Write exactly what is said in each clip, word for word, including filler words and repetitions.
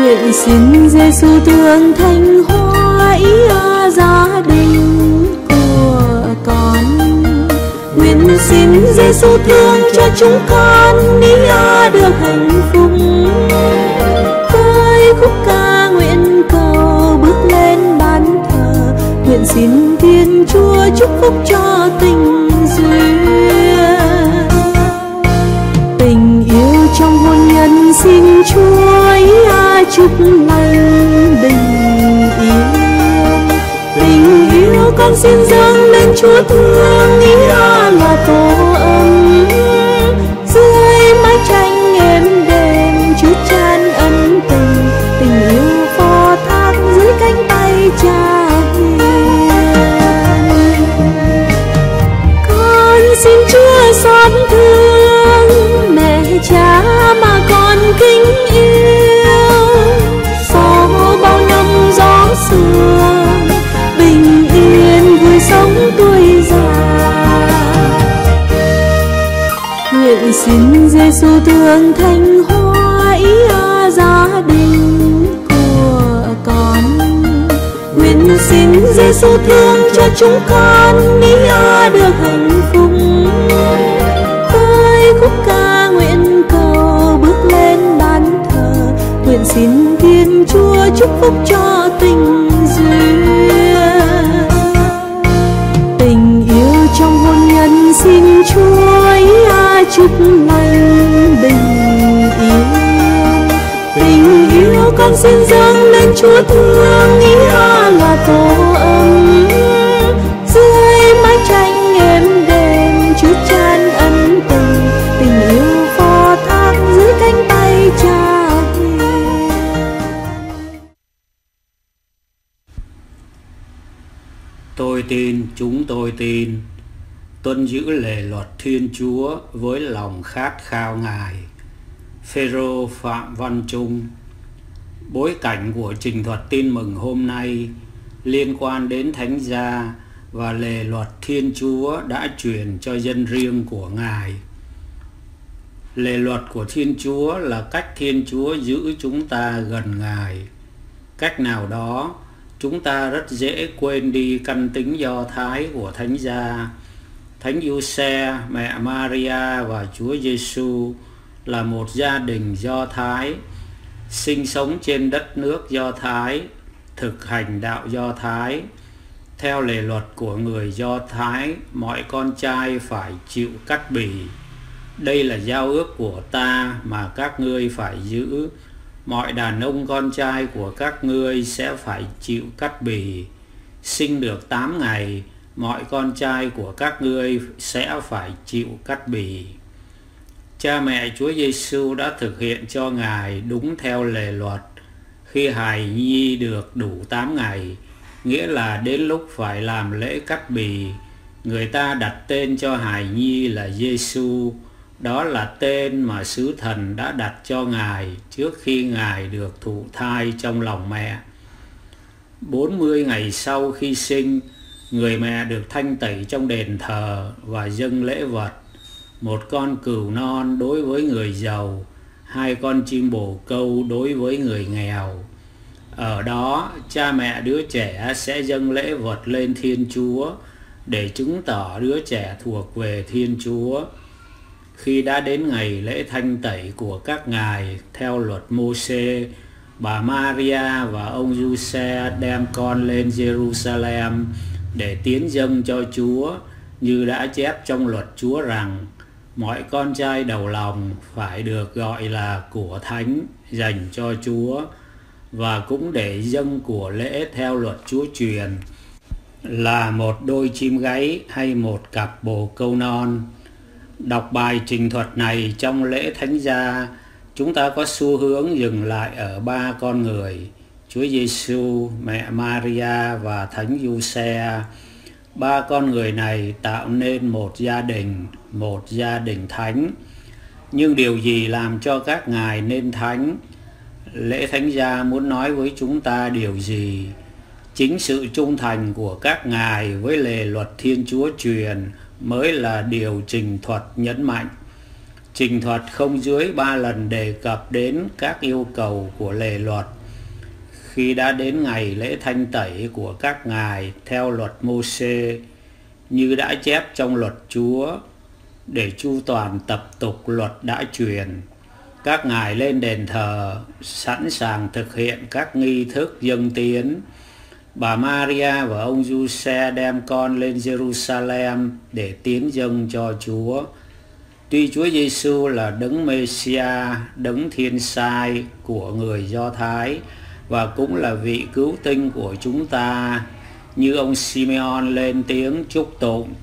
Nguyện xin Giêsu thương thanh hóa ý gia đình của con. Nguyện xin Giêsu thương cho chúng con ý được hạnh phúc. Với khúc ca nguyện cầu bước lên bàn thờ, nguyện xin Thiên Chúa chúc phúc cho tình duyên. Tình yêu trong hôn nhân xin Chúa ý chúc lành bình yên. Tình yêu con xin dâng lên Chúa thương ý là tổ ấm. Dưới mái tranh êm đềm Chúa tràn ân tình, tình yêu phó thác dưới cánh tay Cha hiền. Con xin Chúa xót thương mẹ Cha mà con kính yêu. Sau bao năm gió sương, bình yên vui sống tuổi già. Nguyện xin Giêsu thương thanh hóa ý gia đình của con. Nguyện xin Giêsu thương cho chúng con ý được hạnh phúc. Với khúc ca nguyện cầu bước lên bàn thờ, nguyện xin Thiên Chúa chúc phúc cho tình duyên. Tình yêu trong hôn nhân xin Chúa chúc lành bình yên. Tình yêu con xin dâng lên Chúa thương ý là tổ ấm. Dưới mái tranh êm đềm Chúa tràn ân tình, tình yêu phó thác dưới cánh tay Cha hiền. Tôi tin, chúng tôi tin, tuân giữ lề luật Thiên Chúa với lòng khát khao Ngài. Phêrô Phạm Văn Trung. Bối cảnh của trình thuật tin mừng hôm nay liên quan đến thánh gia và lề luật Thiên Chúa đã truyền cho dân riêng của Ngài. Lề luật của Thiên Chúa là cách Thiên Chúa giữ chúng ta gần Ngài. Cách nào đó chúng ta rất dễ quên đi căn tính Do Thái của thánh gia. Thánh Giuse, mẹ Maria và Chúa Giêsu là một gia đình Do Thái, sinh sống trên đất nước Do Thái, thực hành đạo Do Thái. Theo lề luật của người Do Thái, mọi con trai phải chịu cắt bì. Đây là giao ước của ta mà các ngươi phải giữ. Mọi đàn ông con trai của các ngươi sẽ phải chịu cắt bì. Sinh được tám ngày, mọi con trai của các ngươi sẽ phải chịu cắt bì. Cha mẹ Chúa Giêsu đã thực hiện cho Ngài đúng theo lề luật. Khi hài nhi được đủ tám ngày, nghĩa là đến lúc phải làm lễ cắt bì, người ta đặt tên cho hài nhi là Giêsu. Đó là tên mà sứ thần đã đặt cho Ngài trước khi Ngài được thụ thai trong lòng mẹ. bốn mươi ngày sau khi sinh, người mẹ được thanh tẩy trong đền thờ và dâng lễ vật: một con cừu non đối với người giàu, hai con chim bồ câu đối với người nghèo. Ở đó, cha mẹ đứa trẻ sẽ dâng lễ vật lên Thiên Chúa để chứng tỏ đứa trẻ thuộc về Thiên Chúa. Khi đã đến ngày lễ thanh tẩy của các ngài theo luật Mô-sê, bà Maria và ông Giuse đem con lên Giê-ru-sa-lem để tiến dâng cho Chúa, như đã chép trong luật Chúa rằng mọi con trai đầu lòng phải được gọi là của thánh dành cho Chúa, và cũng để dâng của lễ theo luật Chúa truyền là một đôi chim gáy hay một cặp bồ câu non. Đọc bài trình thuật này trong lễ thánh gia, chúng ta có xu hướng dừng lại ở ba con người: Chúa Giêsu, mẹ Maria và Thánh Giuse. Ba con người này tạo nên một gia đình, một gia đình thánh. Nhưng điều gì làm cho các ngài nên thánh? Lễ thánh gia muốn nói với chúng ta điều gì? Chính sự trung thành của các ngài với lề luật Thiên Chúa truyền mới là điều trình thuật nhấn mạnh. Trình thuật không dưới ba lần đề cập đến các yêu cầu của lề luật khi đã đến ngày lễ thanh tẩy của các ngài theo luật Mô-sê như đã chép trong luật Chúa, để chu toàn tập tục luật đã truyền. Các ngài lên đền thờ sẵn sàng thực hiện các nghi thức dâng tiến. Bà Maria và ông Giuse đem con lên Jerusalem để tiến dâng cho Chúa. Tuy Chúa Giêsu là đấng Mêsia, đấng thiên sai của người Do Thái và cũng là vị cứu tinh của chúng ta, như ông Simeon lên tiếng chúc tụng,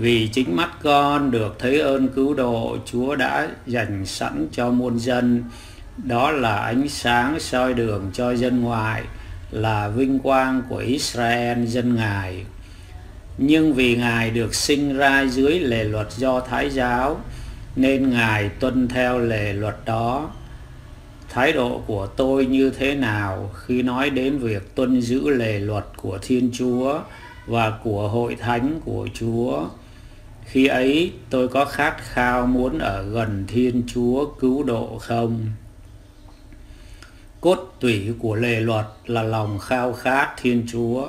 vì chính mắt con được thấy ơn cứu độ Chúa đã dành sẵn cho muôn dân. Đó là ánh sáng soi đường cho dân ngoại, là vinh quang của Israel dân Ngài. Nhưng vì Ngài được sinh ra dưới lề luật Do Thái giáo nên Ngài tuân theo lề luật đó. Thái độ của tôi như thế nào khi nói đến việc tuân giữ lề luật của Thiên Chúa và của hội thánh của Chúa? Khi ấy tôi có khát khao muốn ở gần Thiên Chúa cứu độ không? Cốt tủy của lề luật là lòng khao khát Thiên Chúa.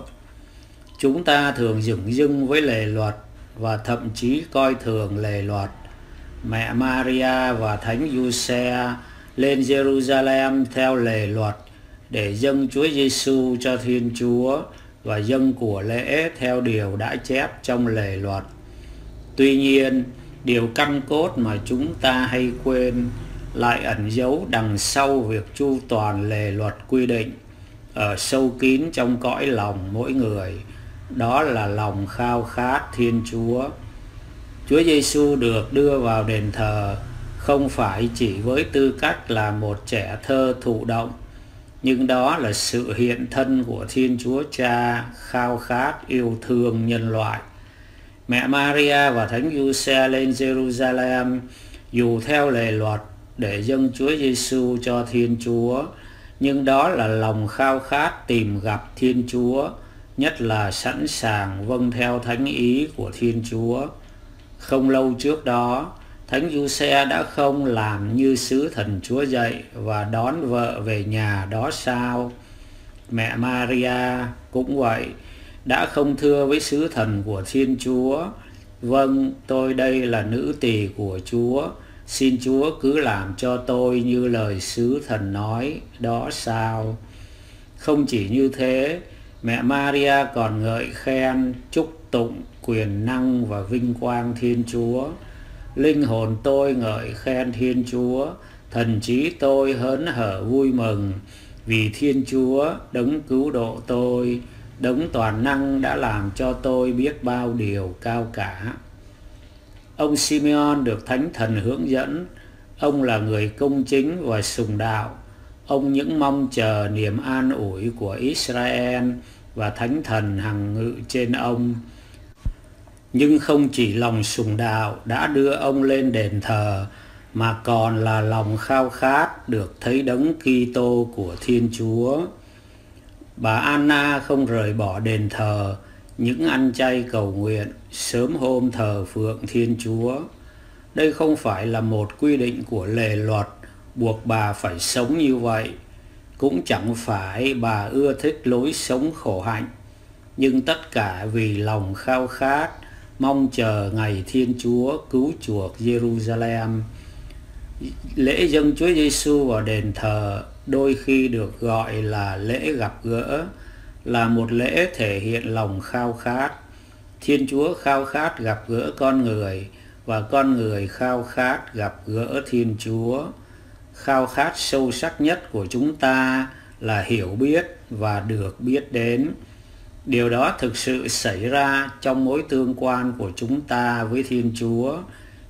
Chúng ta thường dửng dưng với lề luật và thậm chí coi thường lề luật. Mẹ Maria và Thánh Giuse lên Jerusalem theo lề luật để dâng Chúa Giêsu cho Thiên Chúa và dâng của lễ theo điều đã chép trong lề luật. Tuy nhiên, điều căn cốt mà chúng ta hay quên lại ẩn giấu đằng sau việc chu toàn lề luật quy định, ở sâu kín trong cõi lòng mỗi người. Đó là lòng khao khát Thiên Chúa. Chúa Giêsu được đưa vào đền thờ không phải chỉ với tư cách là một trẻ thơ thụ động, nhưng đó là sự hiện thân của Thiên Chúa Cha khao khát yêu thương nhân loại. Mẹ Maria và Thánh Giuse lên Jerusalem dù theo lề luật để dâng Chúa Giêsu cho Thiên Chúa, nhưng đó là lòng khao khát tìm gặp Thiên Chúa, nhất là sẵn sàng vâng theo thánh ý của Thiên Chúa. Không lâu trước đó, Thánh Giuse đã không làm như sứ thần Chúa dạy và đón vợ về nhà đó sao? Mẹ Maria cũng vậy, đã không thưa với sứ thần của Thiên Chúa: "Vâng, tôi đây là nữ tỳ của Chúa, xin Chúa cứ làm cho tôi như lời sứ thần nói", đó sao? Không chỉ như thế, mẹ Maria còn ngợi khen, chúc tụng quyền năng và vinh quang Thiên Chúa. Linh hồn tôi ngợi khen Thiên Chúa, thần trí tôi hớn hở vui mừng, vì Thiên Chúa, đấng cứu độ tôi, đấng toàn năng đã làm cho tôi biết bao điều cao cả. Ông Simeon được Thánh Thần hướng dẫn. Ông là người công chính và sùng đạo. Ông những mong chờ niềm an ủi của Israel và Thánh Thần hằng ngự trên ông. Nhưng không chỉ lòng sùng đạo đã đưa ông lên đền thờ, mà còn là lòng khao khát được thấy đấng Kitô của Thiên Chúa. Bà Anna không rời bỏ đền thờ, những ăn chay cầu nguyện, sớm hôm thờ phượng Thiên Chúa. Đây không phải là một quy định của lề luật buộc bà phải sống như vậy, cũng chẳng phải bà ưa thích lối sống khổ hạnh, nhưng tất cả vì lòng khao khát mong chờ ngày Thiên Chúa cứu chuộc Jerusalem. Lễ dâng Chúa Giêsu vào đền thờ đôi khi được gọi là lễ gặp gỡ, là một lễ thể hiện lòng khao khát. Thiên Chúa khao khát gặp gỡ con người và con người khao khát gặp gỡ Thiên Chúa. Khao khát sâu sắc nhất của chúng ta là hiểu biết và được biết đến. Điều đó thực sự xảy ra trong mối tương quan của chúng ta với Thiên Chúa,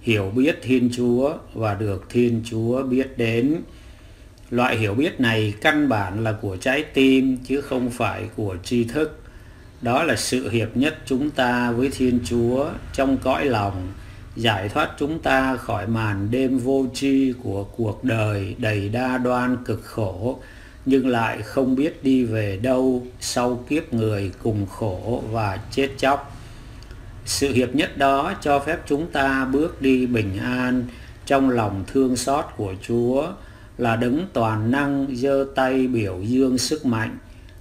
hiểu biết Thiên Chúa và được Thiên Chúa biết đến. Loại hiểu biết này căn bản là của trái tim chứ không phải của tri thức. Đó là sự hiệp nhất chúng ta với Thiên Chúa trong cõi lòng, giải thoát chúng ta khỏi màn đêm vô tri của cuộc đời đầy đa đoan cực khổ, nhưng lại không biết đi về đâu sau kiếp người cùng khổ và chết chóc. Sự hiệp nhất đó cho phép chúng ta bước đi bình an trong lòng thương xót của Chúa, là Đấng toàn năng giơ tay biểu dương sức mạnh,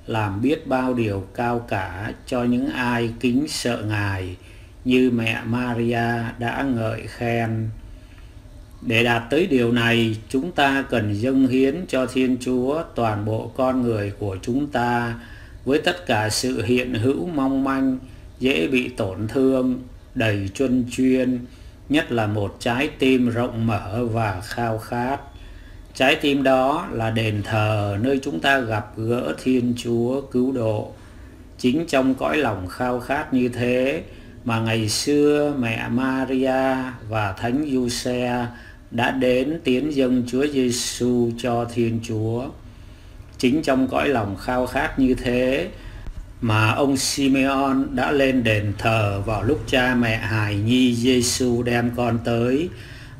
làm biết bao điều cao cả cho những ai kính sợ Ngài, như mẹ Maria đã ngợi khen. Để đạt tới điều này, chúng ta cần dâng hiến cho Thiên Chúa toàn bộ con người của chúng ta, với tất cả sự hiện hữu mong manh, dễ bị tổn thương, đầy chuân chuyên, nhất là một trái tim rộng mở và khao khát. Trái tim đó là đền thờ nơi chúng ta gặp gỡ Thiên Chúa cứu độ. Chính trong cõi lòng khao khát như thế mà ngày xưa mẹ Maria và Thánh Giuse đã đến tiến dâng Chúa Giêsu cho Thiên Chúa. Chính trong cõi lòng khao khát như thế mà ông Simeon đã lên đền thờ vào lúc cha mẹ hài nhi Giêsu đem con tới,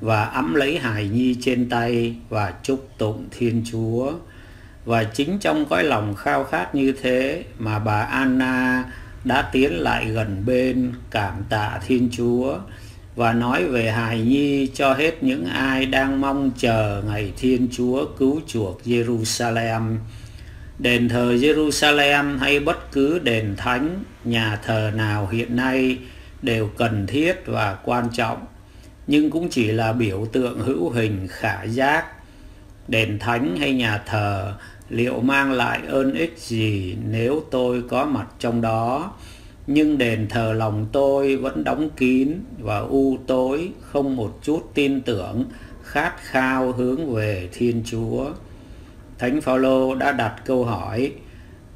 và ẵm lấy hài nhi trên tay và chúc tụng Thiên Chúa. Và chính trong cõi lòng khao khát như thế mà bà Anna đã tiến lại gần bên cảm tạ Thiên Chúa và nói về hài nhi cho hết những ai đang mong chờ ngày Thiên Chúa cứu chuộc Jerusalem. Đền thờ Jerusalem hay bất cứ đền thánh, nhà thờ nào hiện nay đều cần thiết và quan trọng, nhưng cũng chỉ là biểu tượng hữu hình khả giác. Đền thánh hay nhà thờ liệu mang lại ơn ích gì nếu tôi có mặt trong đó, nhưng đền thờ lòng tôi vẫn đóng kín và u tối, không một chút tin tưởng, khát khao hướng về Thiên Chúa. Thánh Phaolô đã đặt câu hỏi: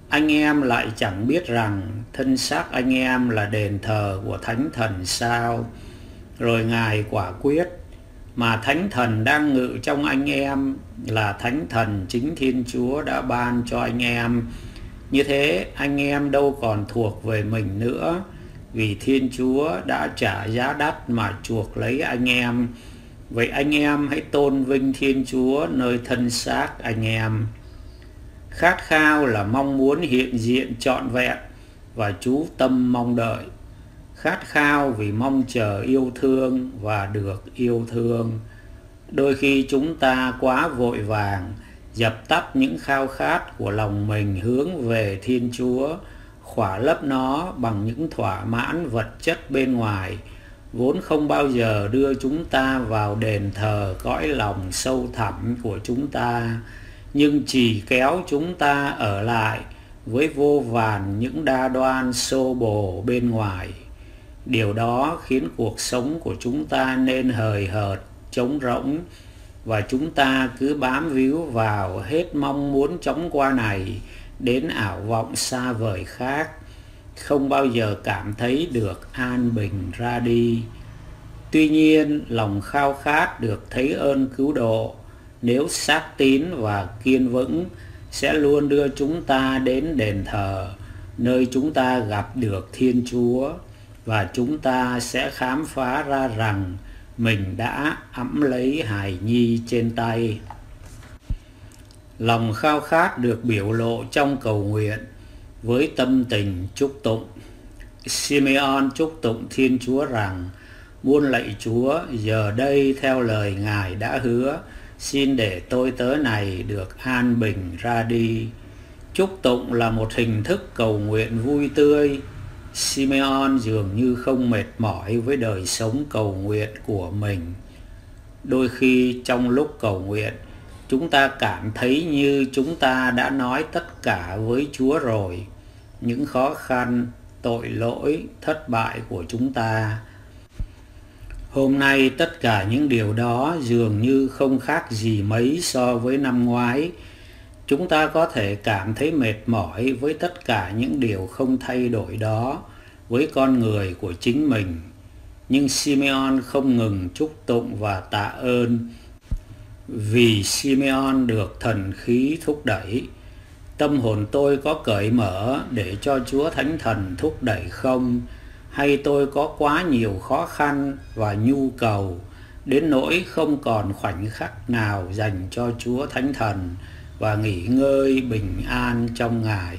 anh em lại chẳng biết rằng thân xác anh em là đền thờ của Thánh Thần sao? Rồi Ngài quả quyết: mà Thánh Thần đang ngự trong anh em là Thánh Thần chính Thiên Chúa đã ban cho anh em. Như thế anh em đâu còn thuộc về mình nữa, vì Thiên Chúa đã trả giá đắt mà chuộc lấy anh em. Vậy anh em hãy tôn vinh Thiên Chúa nơi thân xác anh em. Khát khao là mong muốn hiện diện trọn vẹn và chú tâm mong đợi. Khát khao vì mong chờ yêu thương và được yêu thương. Đôi khi chúng ta quá vội vàng, dập tắt những khao khát của lòng mình hướng về Thiên Chúa, khỏa lấp nó bằng những thỏa mãn vật chất bên ngoài, vốn không bao giờ đưa chúng ta vào đền thờ cõi lòng sâu thẳm của chúng ta, nhưng chỉ kéo chúng ta ở lại với vô vàn những đa đoan xô bồ bên ngoài. Điều đó khiến cuộc sống của chúng ta nên hời hợt, trống rỗng, và chúng ta cứ bám víu vào hết mong muốn chóng qua này đến ảo vọng xa vời khác, không bao giờ cảm thấy được an bình ra đi. Tuy nhiên, lòng khao khát được thấy ơn cứu độ, nếu xác tín và kiên vững, sẽ luôn đưa chúng ta đến đền thờ, nơi chúng ta gặp được Thiên Chúa, và chúng ta sẽ khám phá ra rằng mình đã ẵm lấy hài nhi trên tay. Lòng khao khát được biểu lộ trong cầu nguyện với tâm tình chúc tụng. Simeon chúc tụng Thiên Chúa rằng: muôn lạy Chúa, giờ đây theo lời Ngài đã hứa, xin để tôi tớ này được an bình ra đi. Chúc tụng là một hình thức cầu nguyện vui tươi. Simeon dường như không mệt mỏi với đời sống cầu nguyện của mình. Đôi khi trong lúc cầu nguyện, chúng ta cảm thấy như chúng ta đã nói tất cả với Chúa rồi, những khó khăn, tội lỗi, thất bại của chúng ta. Hôm nay tất cả những điều đó dường như không khác gì mấy so với năm ngoái. Chúng ta có thể cảm thấy mệt mỏi với tất cả những điều không thay đổi đó, với con người của chính mình. Nhưng Simeon không ngừng chúc tụng và tạ ơn, vì Simeon được thần khí thúc đẩy. Tâm hồn tôi có cởi mở để cho Chúa Thánh Thần thúc đẩy không? Hay tôi có quá nhiều khó khăn và nhu cầu, đến nỗi không còn khoảnh khắc nào dành cho Chúa Thánh Thần và nghỉ ngơi bình an trong Ngài?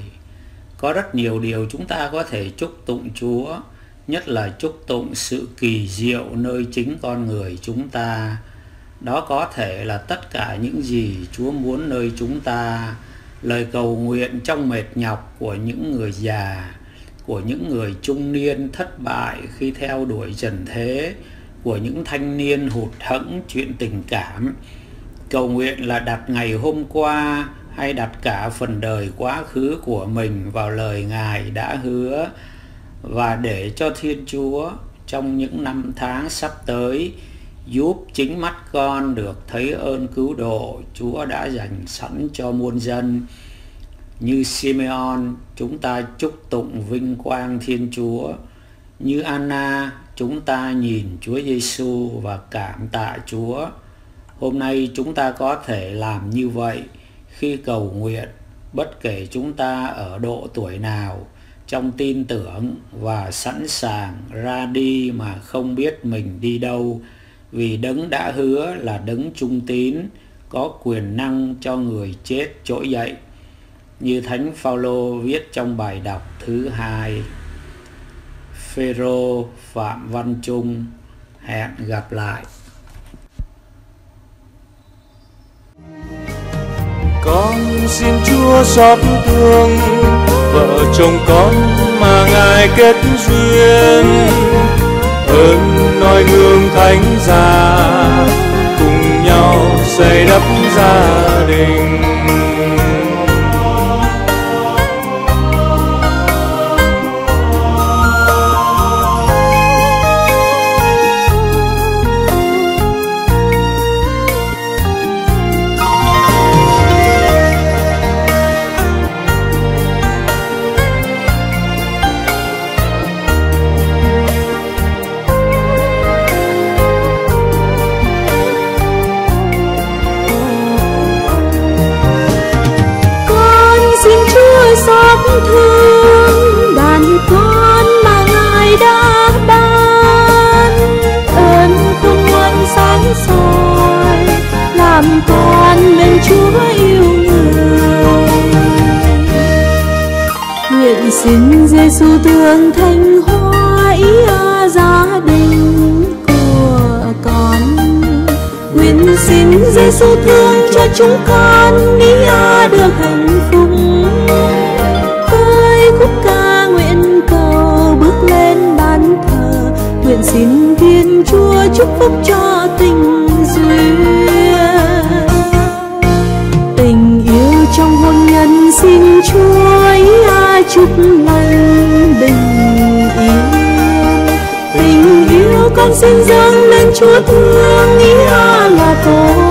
Có rất nhiều điều chúng ta có thể chúc tụng Chúa, nhất là chúc tụng sự kỳ diệu nơi chính con người chúng ta. Đó có thể là tất cả những gì Chúa muốn nơi chúng ta. Lời cầu nguyện trong mệt nhọc của những người già, của những người trung niên thất bại khi theo đuổi trần thế, của những thanh niên hụt hẫng chuyện tình cảm. Cầu nguyện là đặt ngày hôm qua hay đặt cả phần đời quá khứ của mình vào lời Ngài đã hứa, và để cho Thiên Chúa trong những năm tháng sắp tới giúp chính mắt con được thấy ơn cứu độ Chúa đã dành sẵn cho muôn dân. Như Simeon, chúng ta chúc tụng vinh quang Thiên Chúa. Như Anna, chúng ta nhìn Chúa Giêsu và cảm tạ Chúa. Hôm nay chúng ta có thể làm như vậy khi cầu nguyện, bất kể chúng ta ở độ tuổi nào, trong tin tưởng và sẵn sàng ra đi mà không biết mình đi đâu, vì Đấng đã hứa là Đấng trung tín, có quyền năng cho người chết trỗi dậy. Như Thánh Phaolô viết trong bài đọc thứ hai. Phêrô Phạm Văn Trung, hẹn gặp lại. Con xin Chúa xót thương vợ chồng con mà Ngài kết duyên, ơn noi gương Thánh Gia cùng nhau xây đắp gia đình. Thương đàn con mà Ngài đã ban, ơn không ngăn sáng soi làm con nên Chúa yêu người. Nguyện xin Giêsu thương thanh hoa ý à gia đình của con. Nguyện xin Giêsu thương cho chúng con ý à được hạnh phúc. Nguyện xin Thiên Chúa chúc phúc cho tình duyên, tình yêu trong hôn nhân. Xin Chúa Ia chúc lành bình yên, tình yêu con xin dâng lên Chúa thương Ia là con.